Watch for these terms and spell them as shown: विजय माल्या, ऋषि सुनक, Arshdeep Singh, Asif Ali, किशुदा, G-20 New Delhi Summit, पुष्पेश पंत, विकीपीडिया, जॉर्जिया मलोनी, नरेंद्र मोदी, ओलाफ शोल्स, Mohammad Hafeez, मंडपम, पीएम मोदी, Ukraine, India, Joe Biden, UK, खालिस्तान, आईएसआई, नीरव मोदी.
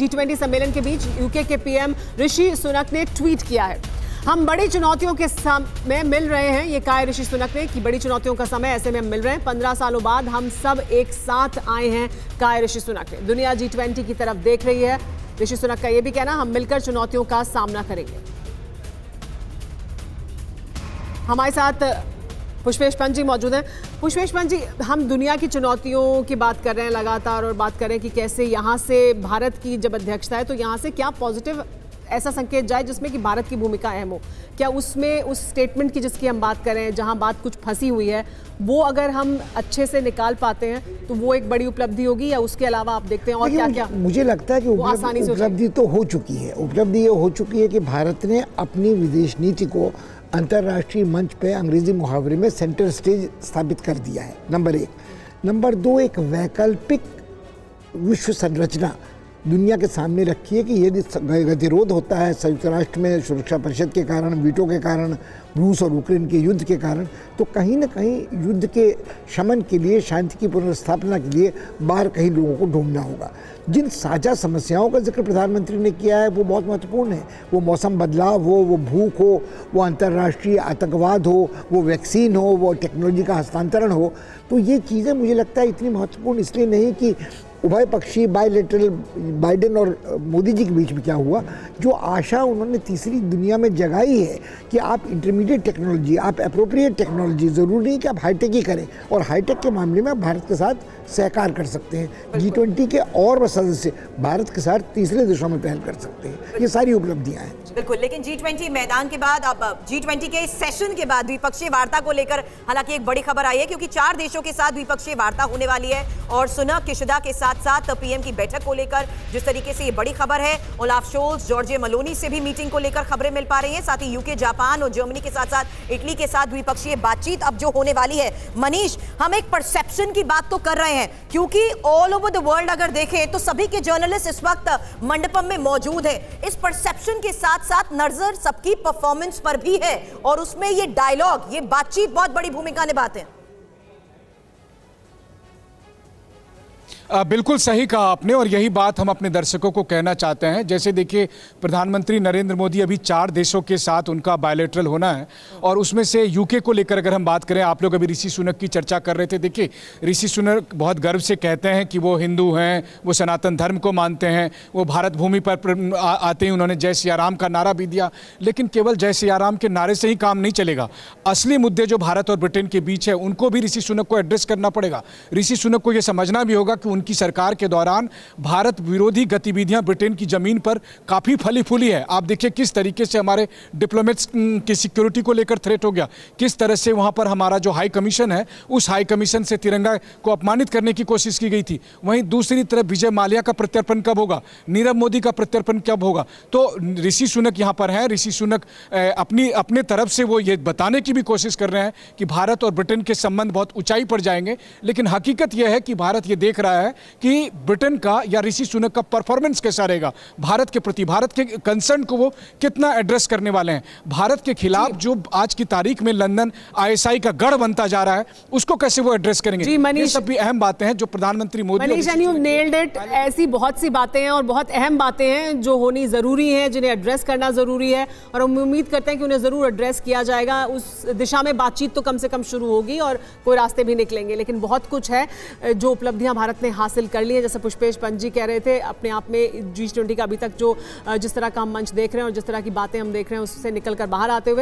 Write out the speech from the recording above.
G20 सम्मेलन के बीच यूके के पीएम ऋषि सुनक ने ट्वीट किया है। हम बड़ी चुनौतियों के समय मिल रहे हैं, ये कहा ऋषि सुनक ने कि बड़ी चुनौतियों का समय ऐसे में हम मिल रहे हैं। 15 सालों बाद हम सब एक साथ आए हैं, कहा ऋषि सुनक ने। दुनिया G20 की तरफ देख रही है। ऋषि सुनक का यह भी कहना, हम मिलकर चुनौतियों का सामना करेंगे। हमारे साथ पुष्पेश पंत जी मौजूद हैं। पुष्पेश पंत जी, हम दुनिया की चुनौतियों की बात कर रहे हैं लगातार और बात कर रहे हैं कि कैसे यहाँ से भारत की जब अध्यक्षता है तो यहाँ से क्या पॉजिटिव ऐसा संकेत जाए जिसमें कि भारत की भूमिका अहम हो, क्या उसमें उस स्टेटमेंट की जिसकी हम बात कर रहे हैं जहाँ बात कुछ फंसी हुई है वो अगर हम अच्छे से निकाल पाते हैं तो वो एक बड़ी उपलब्धि होगी, या उसके अलावा आप देखते हैं और क्या क्या? मुझे लगता है कि उपलब्धि तो हो चुकी है। उपलब्धि ये हो चुकी है कि भारत ने अपनी विदेश नीति को अंतर्राष्ट्रीय मंच पे अंग्रेजी मुहावरे में सेंटर स्टेज स्थापित कर दिया है, नंबर एक। नंबर दो, एक वैकल्पिक विश्व संरचना दुनिया के सामने रखी है कि यदि गतिरोध होता है संयुक्त राष्ट्र में सुरक्षा परिषद के कारण, वीटो के कारण, रूस और यूक्रेन के युद्ध के कारण, तो कहीं ना कहीं युद्ध के शमन के लिए, शांति की पुनर्स्थापना के लिए बाहर कहीं लोगों को ढूंढना होगा। जिन साझा समस्याओं का जिक्र प्रधानमंत्री ने किया है वो बहुत महत्वपूर्ण है। वो मौसम बदलाव हो, वो भूख हो, वो अंतर्राष्ट्रीय आतंकवाद हो, वो वैक्सीन हो, वो टेक्नोलॉजी का हस्तांतरण हो, तो ये चीज़ें मुझे लगता है इतनी महत्वपूर्ण इसलिए नहीं कि उभय पक्षी बायलैटरल बाइडेन और मोदी जी के बीच में क्या हुआ, जो आशा उन्होंने तीसरी दुनिया में जगाई है कि आप इंटरमीडिएट टेक्नोलॉजी, आप अप्रोप्रिएट टेक्नोलॉजी, ज़रूरी नहीं कि आप हाईटेक ही करें, और हाईटेक के मामले में आप भारत के साथ सहकार कर सकते हैं। G20 के और सदस्य भारत के साथ तीसरे देशों में पहल कर सकते हैं। ये सारी उपलब्धियाँ हैं। बिल्कुल, लेकिन G20 मैदान के बाद, अब G20 के सेशन के बाद द्विपक्षीय वार्ता को लेकर हालांकि एक बड़ी खबर आई है, क्योंकि 4 देशों के साथ द्विपक्षीय वार्ता होने वाली है और सुनक किशुदा के साथ साथ पीएम की बैठक को लेकर जिस तरीके से ये बड़ी खबर है, ओलाफ शोल्स, जॉर्जिया मलोनी से भी मीटिंग को लेकर खबरें मिल पा रही है। साथ ही यूके, जापान और जर्मनी के साथ साथ इटली के साथ द्विपक्षीय बातचीत अब जो होने वाली है। मनीष, हम एक परसेप्शन की बात तो कर रहे हैं, क्योंकि ऑल ओवर द वर्ल्ड अगर देखें तो सभी के जर्नलिस्ट इस वक्त मंडपम में मौजूद है। इस परसेप्शन के साथ साथ नजर सबकी परफॉर्मेंस पर भी है और उसमें ये डायलॉग, ये बातचीत बहुत बड़ी भूमिका निभाते हैं। बिल्कुल सही कहा आपने और यही बात हम अपने दर्शकों को कहना चाहते हैं। जैसे देखिए, प्रधानमंत्री नरेंद्र मोदी अभी 4 देशों के साथ उनका बायलैटरल होना है और उसमें से यूके को लेकर अगर हम बात करें, आप लोग अभी ऋषि सुनक की चर्चा कर रहे थे। देखिए, ऋषि सुनक बहुत गर्व से कहते हैं कि वो हिंदू हैं, वो सनातन धर्म को मानते हैं, वो भारत भूमि पर आते ही उन्होंने जय सिया राम का नारा भी दिया। लेकिन केवल जय सिया राम के नारे से ही काम नहीं चलेगा, असली मुद्दे जो भारत और ब्रिटेन के बीच है उनको भी ऋषि सुनक को एड्रेस करना पड़ेगा। ऋषि सुनक को ये समझना भी होगा कि की सरकार के दौरान भारत विरोधी गतिविधियां ब्रिटेन की जमीन पर काफी फली फूली है। आप देखिए किस तरीके से हमारे डिप्लोमेट्स की सिक्योरिटी को लेकर थ्रेट हो गया, किस तरह से वहां पर हमारा जो हाई कमीशन है उस हाई कमीशन से तिरंगा को अपमानित करने की कोशिश की गई थी। वहीं दूसरी तरफ विजय माल्या का प्रत्यर्पण कब होगा, नीरव मोदी का प्रत्यर्पण कब होगा? तो ऋषि सुनक यहां पर है। ऋषि सुनक अपने तरफ से वो ये बताने की भी कोशिश कर रहे हैं कि भारत और ब्रिटेन के संबंध बहुत ऊंचाई पर जाएंगे, लेकिन हकीकत यह है कि भारत ये देख रहा है कि ब्रिटेन का या ऋषि सुनक का परफॉर्मेंस कैसा रहेगा, भारत के प्रति, भारत के कंसर्न को वो कितना एड्रेस करने वाले हैं। भारत के खिलाफ जो आज की तारीख में लंदन आईएसआई का गढ़ बनता जा रहा है उसको कैसे वो एड्रेस करेंगे, ये सब भी अहम बातें हैं जो प्रधानमंत्री Modi. Manish, you nailed it. ऐसी बहुत सी बातें हैं और बहुत अहम बातें हैं जो होनी जरूरी हैं, जिन्हें एड्रेस करना जरूरी है और हम उम्मीद करते हैं कि उन्हें जरूर एड्रेस किया जाएगा। उस दिशा में बातचीत तो कम से कम शुरू होगी और कोई रास्ते भी निकलेंगे, लेकिन बहुत कुछ है जो उपलब्धियां भारत ने हासिल कर लिए। जैसे पुष्पेश पंत जी कह रहे थे, अपने आप में G20 का अभी तक जो जिस तरह का हम मंच देख रहे हैं और जिस तरह की बातें हम देख रहे हैं उससे निकलकर बाहर आते हुए